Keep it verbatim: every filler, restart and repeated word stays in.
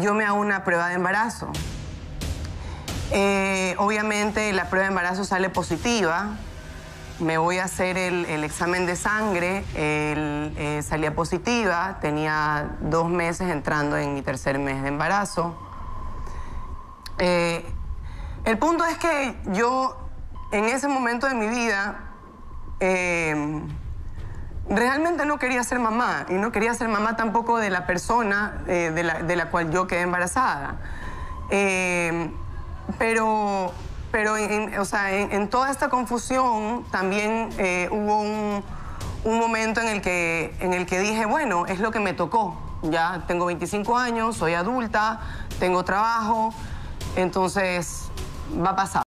yo me hago una prueba de embarazo. Eh, obviamente la prueba de embarazo sale positiva. Me voy a hacer el, el examen de sangre, el, eh, salía positiva, tenía dos meses entrando en mi tercer mes de embarazo. Eh, el punto es que yo, en ese momento de mi vida, eh, realmente no quería ser mamá, y no quería ser mamá tampoco de la persona eh, de, la, de la cual yo quedé embarazada. Eh, pero... Pero en, en, o sea, en, en toda esta confusión también eh, hubo un, un momento en el, que, en el que dije, bueno, es lo que me tocó. Ya tengo veinticinco años, soy adulta, tengo trabajo, entonces va a pasar.